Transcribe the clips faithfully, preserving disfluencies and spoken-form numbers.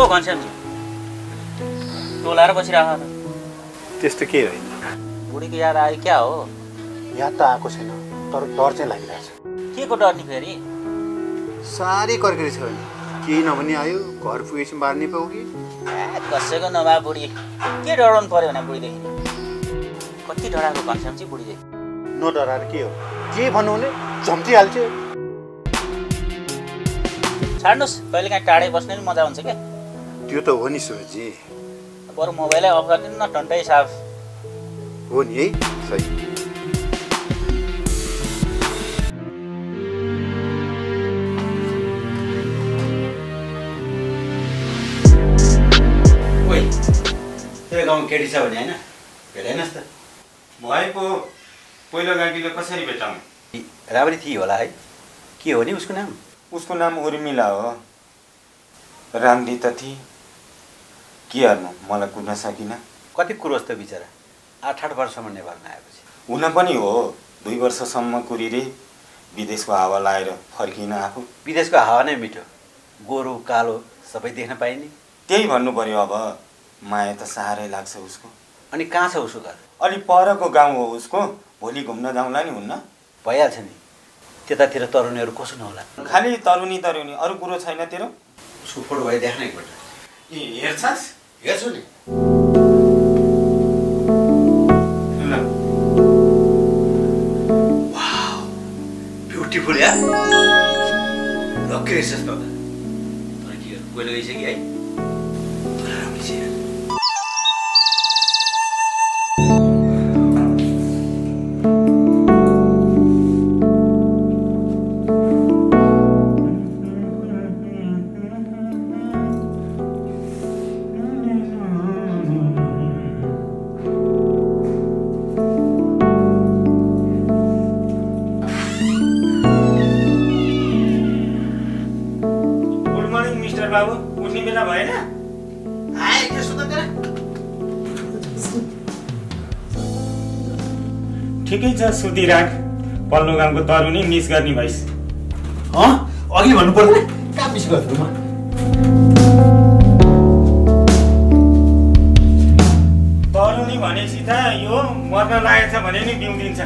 ओ घनश्याम जी टोलार बस रहा था त्यस्तो के होइन बुढीको याद आयो क्या हो याद त आको छैन तर डर चाहिँ लागिरहेछ के को डर नि फेरि सारी करकरी छ केही नभनी आयो घर पुगेछ मार्ने पाउगी कसैको नभा बुढी के डराउन पर्यो भने बुढी देखि कति डराको घनश्याम जी बुढी देखि न डराएर के हो के भन्नु भने झम्ति हाल्छ छाड्नुस् कहिले काहीँ टाढै बस्ने नि मजा हुन्छ के त्यो त हो नि सुरजी बरु मोबाइल अफ गरिदिनु न टन्टै साफ हो नि है सही ओइ तेरो गाउँ केटी छ भने हैन भेटाइनस् त भए पो पहिलो गाडीले कसरी भेटाउँ राम्रै थियो होला है के हो नि उसको नाम उसको नाम उर्मिला हो राम्री त थिए के गर्नु मलाई कुर्न सकिन कति कुरोस् त बिचरा आठ आठ वर्षसम्म नेपालमा आएपछि हुन पनि हो दुई वर्षसम्म कुरिरे विदेशको हावा लाएर फर्किन आएको विदेशको हावा नै मिठो गोरो कालो सबै देख्न पाइने त्यही भन्नु पर्यो अब माया त साह्रै लाग्छ उसको अनि कहाँ छ उसको घर अलि परको गाउँ हो उसको भोलि घुम्न जाउँला नि हुन्न भइहाल्छ नि त्यतातिर तरुनीहरू कसो नहोला खालि तरुनी तरुनी अरू कुरो छैन तेरो उसको फोटो भए देख्न एकपल्ट ए हेर्छस् हेर्छु नि ल वाउ ब्युटीफुल यार लक्की रहेछस् त तर के कोइले गइछ कि है तर राम्रो छ यार ठिकै छ सुती राख पल्लो गाउँको तरुनी मिस गर्ने भइस ह अघि भन्नु पर्दैन का मिस गर्छु म तरुनी भनेसी त यो मर्न लागेछ भने नि बिउ दिन्छ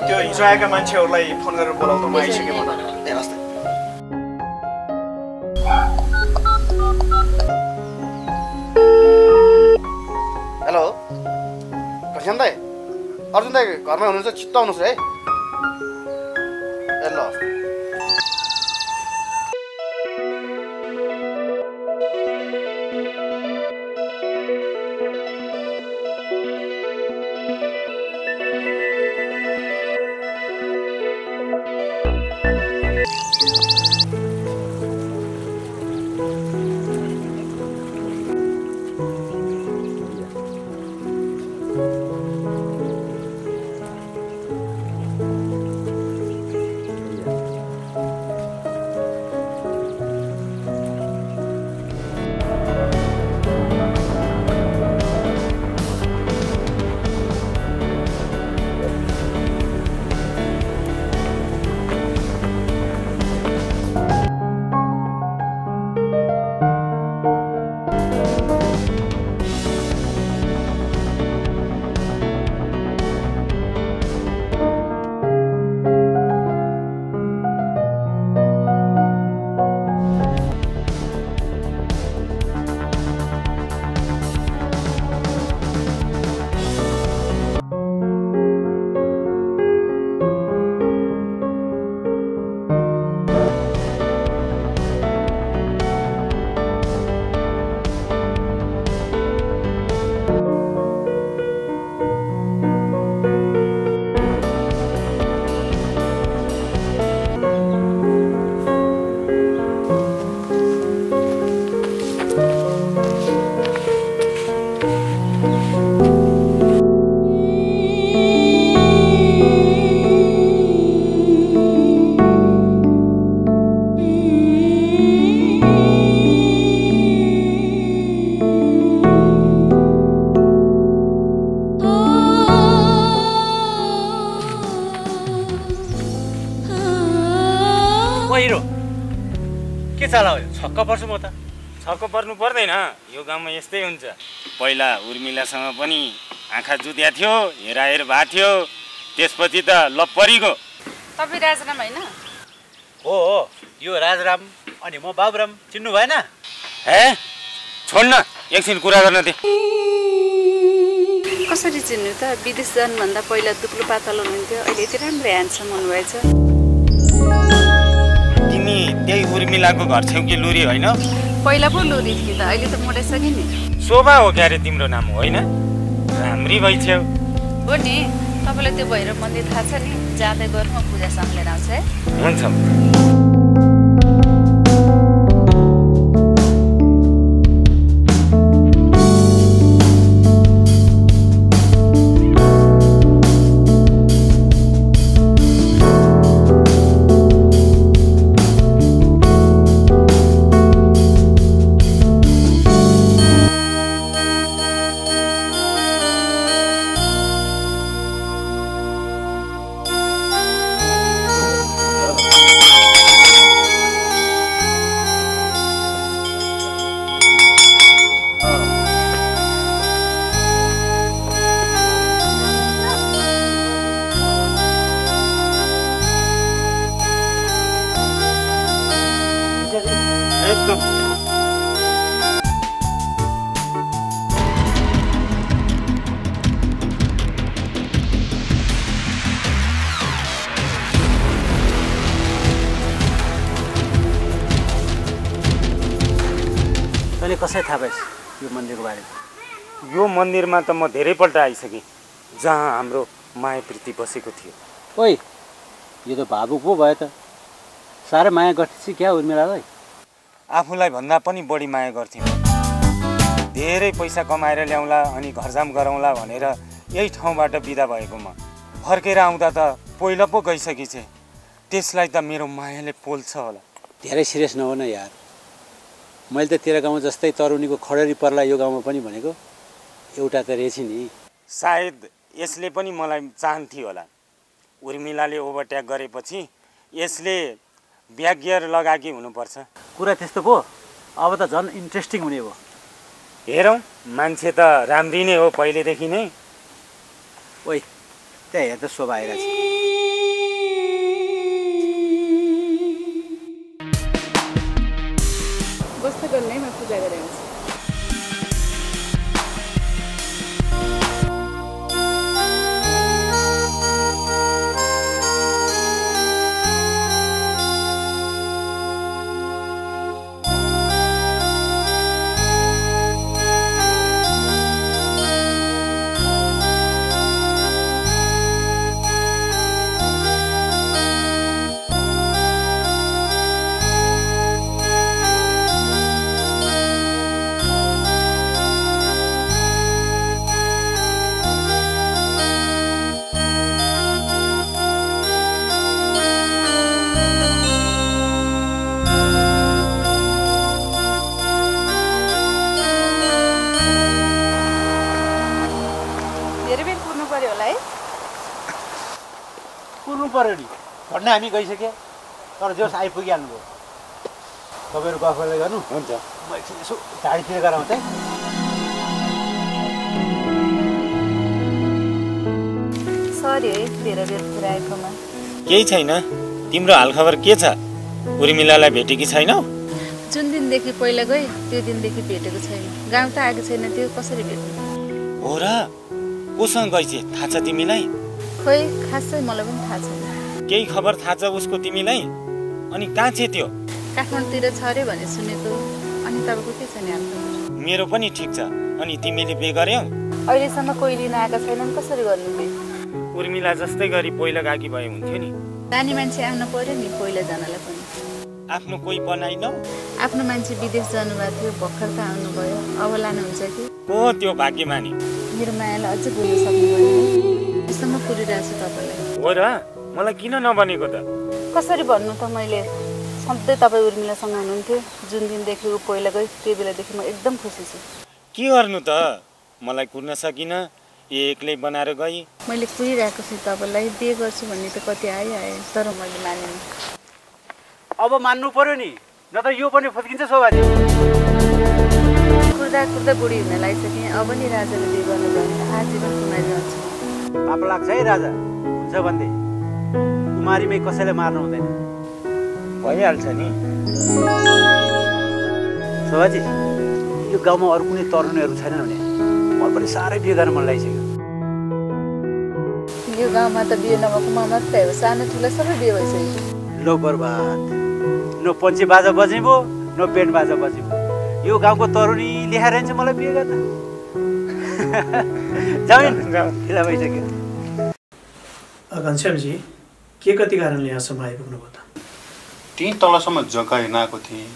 त्यो हिजो आएका मान्छेहरूलाई फोन गरेर बोलाउनु म आइसकेँ म ए हस् त हेलो घनश्याम दाइ अर्जुन दाइ घरमा हुनुहुन्छ छिट्टो आउनुहोस् है ए ल होला छक्क पर्छु म त। छक्क पर्नु पर्दैन, यो गाउँमा यस्तै हुन्छ। पहिला उर्मिलासँग पनि आँखा जुत्या थियो, हेराहेर भा थियो, त्यसपछि त लपरीको। तपाईं राजराम हैन? हो हो, यो राजराम अनि म बाबुराम, चिन्नु भएन? हे छोड्न, एकछिन कुरा गर्न दे। कसरी चिन्नु त, विदेश जान भन्दा पहिला दुख्लो पातलो हुनुहुन्थ्यो, अहिले यति राम्रो ह्यान्डसम हुनुभएछ। तिमी त्यही उर्मिलाको घर छेउकी लुरी होइन? पहिला पो लुरी थिए त, अहिले त मोडेसक्यो नि। शोभा हो क्यारे तिम्रो नाम होइन? राम्री भइथ्यो। हो नि, तपाईलाई त्यो भएर मन्दिर थाहा छ नि, जाँदै गर्नु म पूजा सँगले आउँछ है। हुन्छ। कसरी थाहा पाइस यो मन्दिरको बारेमा? यो मन्दिरमा त म धेरैपल्ट आइसकेँ, जहाँ हाम्रो माया प्रीति बसेको थियो। ओइ, यो त भावुक पो भयो त, साह्रै माया गर्थेसी क्या उर्मिलालाई? आफूलाई भन्दा पनि बढी माया गर्थ्यो। धेरै पैसा कमाएर ल्याउँला अनि घरजाम गराउँला भनेर यही ठाउँबाट बिदा भएको म। फर्केर आउँदा त पहिला पो गइसकेछ, त्यसलाई त मेरो मायाले पोल्छ होला। धेरै सिरियस नहुन यार, मैले त तेरो गाउँमा जस्तै तरुणीको खडेरी पर्ला यो गाउँमा पनि भनेको एउटा त रहेछ नि। सायद यसले पनि मलाई चाहन्थ्यो होला। उर्मिलाले ओभरट्याक गरेपछि यसले ब्याक गियर लगाएकी हुनुपर्छ। कुरा त्यस्तो पो, अब त झन् इन्ट्रेस्टिङ हुने भयो। हेरौँ, मान्छे त राम्री नै हो पहिलेदेखि नै। ओइ, त्यहाँ हेर्दा शोभा आइरहेछ। भन्ने हामी गइसक्यो, तर जोस आइपुगिहाल्नु भयो। तपाईँहरू गफले गर्नु हुन्छ, म एकछिन यसो झाडीतिर गराउँथे। सरी है धेरै बेर पुऱ्याएकोमा। केही छैन, तिम्रो हालखबर के छ? उर्मिलालाई भेटेकी छैनौ? जुन दिनदेखि पहिला गए त्यो दिनदेखि भेटेको छैन। गाउँ त आएको छैन, त्यो कसरी भेट्नु? हो र, कोसँग गएछ थाहा छ तिमीलाई? खोइ खासै मलाई पनि थाहा छैन। केही खबर थाहा छ उसको तिमीलाई? अनि कहाँ छ त्यो? काठमाडौँतिर छ रे भने सुनेको। अनि तपाईँको के छ नि हालखबर? मेरो पनि ठिक छ। अनि तिमीले बे गर्यौ? अहिलेसम्म कोही लिन आएका छैनन्, कसरी गर्नु बे? उर्मिला जस्तै गरी पहिला गाकी भए हुन्थ्यो नि। जानी मान्छे आउनु पर्यो नि पहिला जानलाई पनि। आफ्नो कोही बनाइनौ? आफ्नो मान्छे विदेश जानुभएको थियो, भर्खर त आउनुभयो, अब लानुहुन्छ कि? को त्यो भाग्यमानी? मेरो मायालाई अझै बोल्न सक्नुभएन, यसमा पुरिरहेछु तपाईँलाई। हो र, मलाई किन नबनेको त? कसरी भन्नु त, मैले सधैँ तपाईँ उर्मिलासँग हुनुहुन्थ्यो, जुन दिनदेखि ऊ पहिला गयो त्यो बेलादेखि म एकदम खुसी छु। के गर्नु त, मलाई कुर्न सकिन, एक्लै बनाएर गई। मैले कुरिरहेको छु तपाईँलाई, बिहे गर्छु भन्ने त कति आइआए, तर मैले मानिनँ। अब मान्नु पर्यो नि, नत्र यो पनि फस्किन्छ सोबाजी। कुर्दा कुर्दा बुढी हुन लागिसके अब नि राजाले बिहे गर्न जान्छ, आजीवन कुमारी रहन्छ। पाप लाग्छ है राजा, हुन्छ भन्दै कुमारीमै कसैले मार्नु हुँदैन, भइहाल्छ नि। सोबाजी यो गाउँमा अरु कुनै तरुणीहरू छैनन् भने म पनि सारै बिहे गर्न मन लागिसक्यो। यो गाउँमा त बिहे नभएको मामा मात्रै हो, सानो ठुलो सबै बिहे भइसक्यो। लो बर्बाद, नो पंची बाजा बजिबो नो बेन बाजा बजिबो, यो गाउँको तरुनी लेखेर चाहिँ मलाई बिहे गर्न जाउँ जाउँ किला भइसक्यो। घनश्याम जी के कति कारणले यहाँसम्म आइपुग्नु भयो त? त्यही तलसम्म जग्गा हेर्न आएको थिएँ,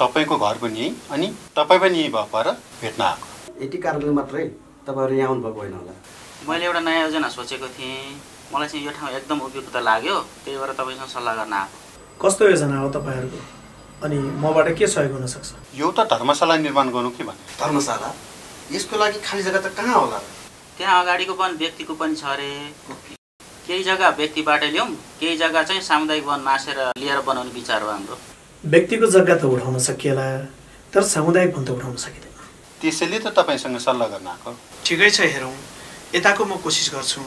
तपाईँको घर पनि यही अनि तपाईँ पनि यही भएर भेट्न आएको। यति कारणले मात्रै तपाईँहरू यहाँ आउनुभएको होइन होला। मैले एउटा नयाँ योजना सोचेको थिएँ, मलाई चाहिँ यो ठाउँ एकदम उपयुक्त लाग्यो, त्यही भएर तपाईँसँग सल्लाह गर्न आएको। कस्तो योजना हो तपाईहरुको अनि मबाट के सहयोग हुन सक्छ? यो त धर्मशाला निर्माण गर्नु के भन्नु? धर्मशाला यसको लागि खाली जग्गा त कहाँ होला? त्यहाँ अगाडिको वन व्यक्तिको पनि छ रे, केही जग्गा व्यक्तिबाट ल्याऊ, केही जग्गा चाहिँ सामुदायिक वन मासेर लिएर बनाउने विचार हो हाम्रो। व्यक्तिको जग्गा त उठाउन सकिएला तर सामुदायिक वन त उठाउन सकिदैन, त्यसैले त तपाईसँग सल्लाह गर्न आएको। ठिकै छ, हेरौँ, यताको म कोसिस गर्छु,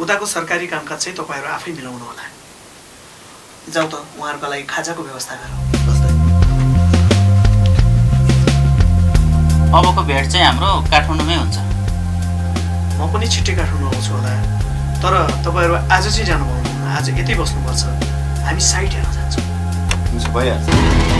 उताको सरकारी कामकाज चाहिँ तपाईहरु आफै मिलाउनु होला। जाऊ त उहाँहरुको लागि खाजाको व्यवस्था गरौँ। अबको भेट चाहिँ हाम्रो काठमाडौँमै हुन्छ, म पनि छिट्टै काठमाडौँ आउँछु होला, तर तपाईहरु आज चाहिँ जानु भएन, आज यतै बस्नुपर्छ, हामी साइट हेर्न जान्छौँ। हुन्छ, भइहाल्छ।